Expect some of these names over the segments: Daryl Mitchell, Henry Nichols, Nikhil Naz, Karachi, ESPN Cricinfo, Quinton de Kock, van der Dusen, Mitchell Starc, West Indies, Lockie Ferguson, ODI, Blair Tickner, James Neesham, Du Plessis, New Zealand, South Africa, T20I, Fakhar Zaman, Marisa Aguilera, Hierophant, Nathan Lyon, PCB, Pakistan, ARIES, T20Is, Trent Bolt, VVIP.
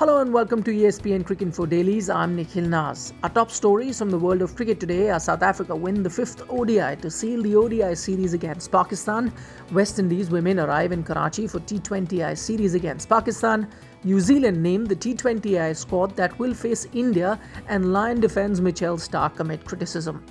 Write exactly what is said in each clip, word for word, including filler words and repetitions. Hello and welcome to E S P N Cricinfo Dailies. I'm Nikhil Naz. Our top stories from the world of cricket today are South Africa win the fifth O D I to seal the O D I series against Pakistan, West Indies women arrive in Karachi for T twenty I series against Pakistan, New Zealand named the T twenty I squad that will face India, and Lyon defends Mitchell Starc amid criticism.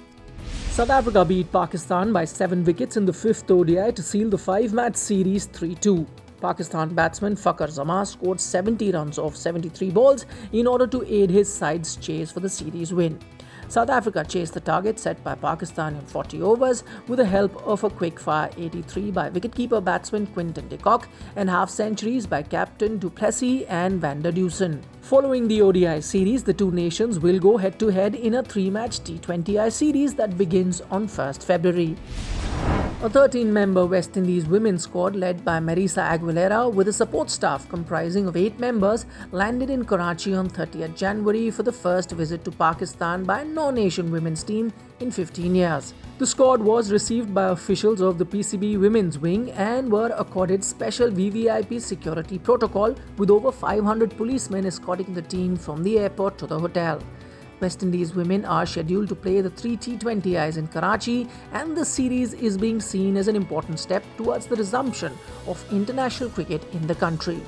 South Africa beat Pakistan by seven wickets in the fifth O D I to seal the five-match series three two. Pakistan batsman Fakhar Zaman scored seventy runs off seventy-three balls in order to aid his side's chase for the series win. South Africa chased the target set by Pakistan in forty overs with the help of a quick-fire eighty-three by wicketkeeper batsman Quinton de Kock and half-centuries by captain Du Plessis and van der Dusen. Following the O D I series, the two nations will go head-to-head in a three-match T twenty I series that begins on first February. A thirteen-member West Indies women's squad led by Marisa Aguilera with a support staff comprising of eight members landed in Karachi on thirtieth January for the first visit to Pakistan by a non-Asian women's team in fifteen years. The squad was received by officials of the P C B women's wing and were accorded special V V I P security protocol with over five hundred policemen escorting the team from the airport to the hotel. West Indies women are scheduled to play the three T twenty Is in Karachi, and the series is being seen as an important step towards the resumption of international cricket in the country.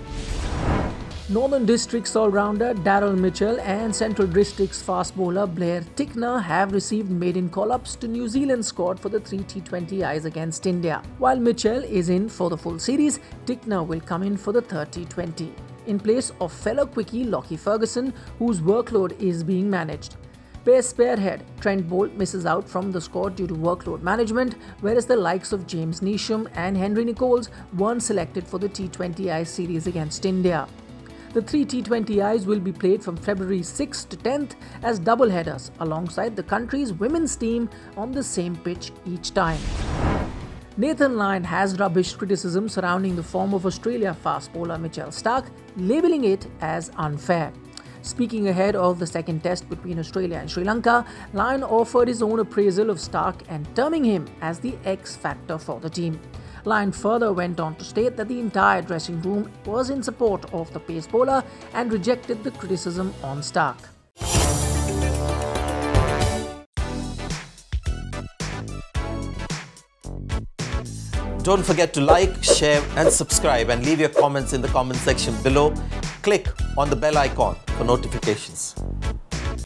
Northern District's all-rounder Daryl Mitchell and Central District's fast bowler Blair Tickner have received maiden call-ups to New Zealand's squad for the three T twenty Is against India. While Mitchell is in for the full series, Tickner will come in for the third T twenty. In place of fellow quickie Lockie Ferguson, whose workload is being managed. Pace spearhead Trent Bolt misses out from the squad due to workload management, whereas the likes of James Neesham and Henry Nichols weren't selected for the T twenty I series against India. The three T twenty Is will be played from February sixth to tenth as doubleheaders alongside the country's women's team on the same pitch each time. Nathan Lyon has rubbished criticism surrounding the form of Australia fast bowler Mitchell Starc, labelling it as unfair. Speaking ahead of the second test between Australia and Sri Lanka, Lyon offered his own appraisal of Starc and terming him as the X factor for the team. Lyon further went on to state that the entire dressing room was in support of the pace bowler and rejected the criticism on Starc. Don't forget to like, share and subscribe, and leave your comments in the comment section below. Click on the bell icon for notifications.